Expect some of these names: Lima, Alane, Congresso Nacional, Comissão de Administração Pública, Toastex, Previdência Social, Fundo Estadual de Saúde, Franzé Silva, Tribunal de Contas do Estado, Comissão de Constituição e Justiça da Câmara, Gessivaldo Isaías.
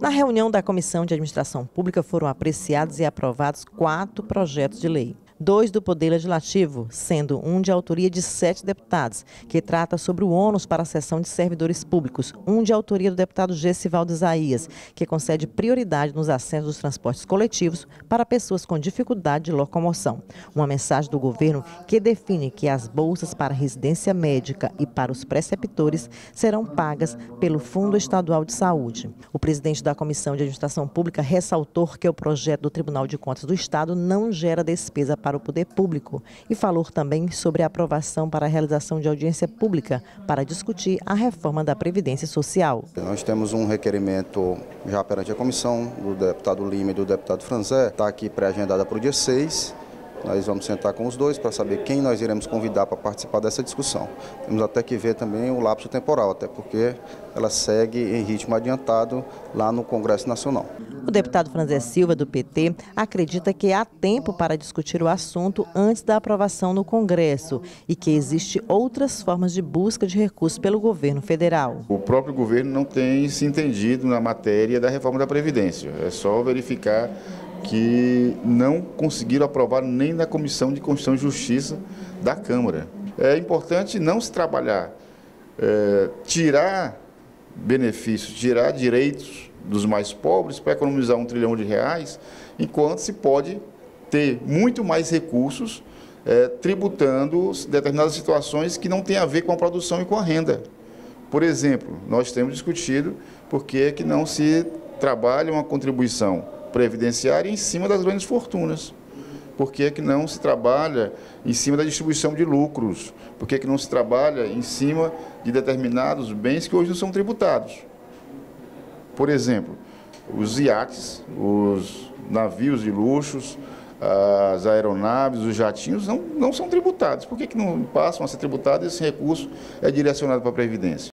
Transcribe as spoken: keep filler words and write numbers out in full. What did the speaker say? Na reunião da Comissão de Administração Pública foram apreciados e aprovados quatro projetos de lei. Dois do Poder Legislativo, sendo um de autoria de sete deputados, que trata sobre o ônus para a cessão de servidores públicos, um de autoria do deputado Gessivaldo Isaías, que concede prioridade nos acessos dos transportes coletivos para pessoas com dificuldade de locomoção. Uma mensagem do governo que define que as bolsas para residência médica e para os preceptores serão pagas pelo Fundo Estadual de Saúde. O presidente da Comissão de Administração Pública ressaltou que o projeto do Tribunal de Contas do Estado não gera despesa para para o poder público e falou também sobre a aprovação para a realização de audiência pública para discutir a reforma da Previdência Social. Nós temos um requerimento já perante a comissão do deputado Lima e do deputado Franzé, está aqui pré-agendada para o dia seis. Nós vamos sentar com os dois para saber quem nós iremos convidar para participar dessa discussão. Temos até que ver também o lapso temporal, até porque ela segue em ritmo adiantado lá no Congresso Nacional. O deputado Franzé Silva, do P T, acredita que há tempo para discutir o assunto antes da aprovação no Congresso e que existem outras formas de busca de recursos pelo governo federal. O próprio governo não tem se entendido na matéria da reforma da Previdência. É só verificar que não conseguiram aprovar nem na Comissão de Constituição e Justiça da Câmara. É importante não se trabalhar, é, tirar benefícios, tirar direitos dos mais pobres para economizar um trilhão de reais, enquanto se pode ter muito mais recursos é, tributando determinadas situações que não têm a ver com a produção e com a renda. Por exemplo, nós temos discutido por que que não se trabalha uma contribuição previdenciária em cima das grandes fortunas, por que que não se trabalha em cima da distribuição de lucros, por que que não se trabalha em cima de determinados bens que hoje não são tributados. Por exemplo, os iates, os navios de luxos, as aeronaves, os jatinhos não, não são tributados. Por que que não passam a ser tributados e esse recurso é direcionado para a Previdência?